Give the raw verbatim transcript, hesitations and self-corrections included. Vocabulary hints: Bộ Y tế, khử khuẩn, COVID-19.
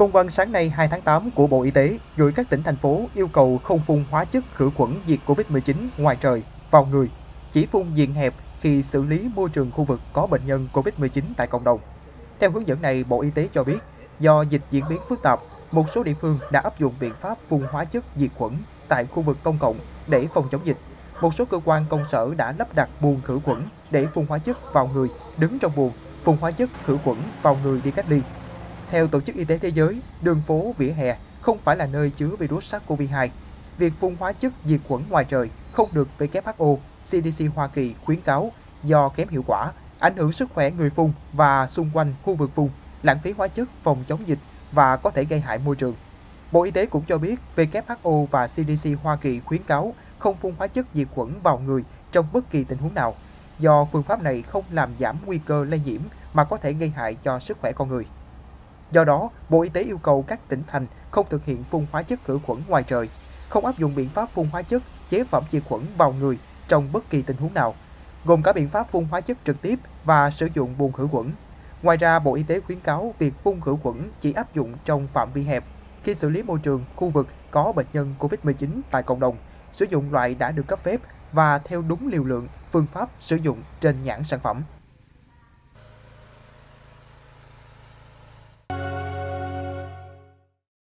Công văn sáng nay hai tháng tám của Bộ Y tế gửi các tỉnh, thành phố yêu cầu không phun hóa chất khử khuẩn diệt Covid mười chín ngoài trời, vào người, chỉ phun diện hẹp khi xử lý môi trường khu vực có bệnh nhân Covid mười chín tại cộng đồng. Theo hướng dẫn này, Bộ Y tế cho biết, do dịch diễn biến phức tạp, một số địa phương đã áp dụng biện pháp phun hóa chất diệt khuẩn tại khu vực công cộng để phòng chống dịch. Một số cơ quan công sở đã lắp đặt buồng khử khuẩn để phun hóa chất vào người, đứng trong buồng, phun hóa chất khử khuẩn vào người đi cách ly. Theo Tổ chức Y tế Thế giới, đường phố, vỉa hè không phải là nơi chứa virus SARS-xê o vê hai. Việc phun hóa chất diệt khuẩn ngoài trời không được vê kép hát o, xê đê xê Hoa Kỳ khuyến cáo do kém hiệu quả, ảnh hưởng sức khỏe người phun và xung quanh khu vực phun, lãng phí hóa chất phòng chống dịch và có thể gây hại môi trường. Bộ Y tế cũng cho biết vê kép hát o và xê đê xê Hoa Kỳ khuyến cáo không phun hóa chất diệt khuẩn vào người trong bất kỳ tình huống nào, do phương pháp này không làm giảm nguy cơ lây nhiễm mà có thể gây hại cho sức khỏe con người. Do đó, Bộ Y tế yêu cầu các tỉnh thành không thực hiện phun hóa chất khử khuẩn ngoài trời, không áp dụng biện pháp phun hóa chất chế phẩm diệt khuẩn vào người trong bất kỳ tình huống nào, gồm cả biện pháp phun hóa chất trực tiếp và sử dụng buồng khử khuẩn. Ngoài ra, Bộ Y tế khuyến cáo việc phun khử khuẩn chỉ áp dụng trong phạm vi hẹp khi xử lý môi trường, khu vực có bệnh nhân Covid mười chín tại cộng đồng, sử dụng loại đã được cấp phép và theo đúng liều lượng, phương pháp sử dụng trên nhãn sản phẩm.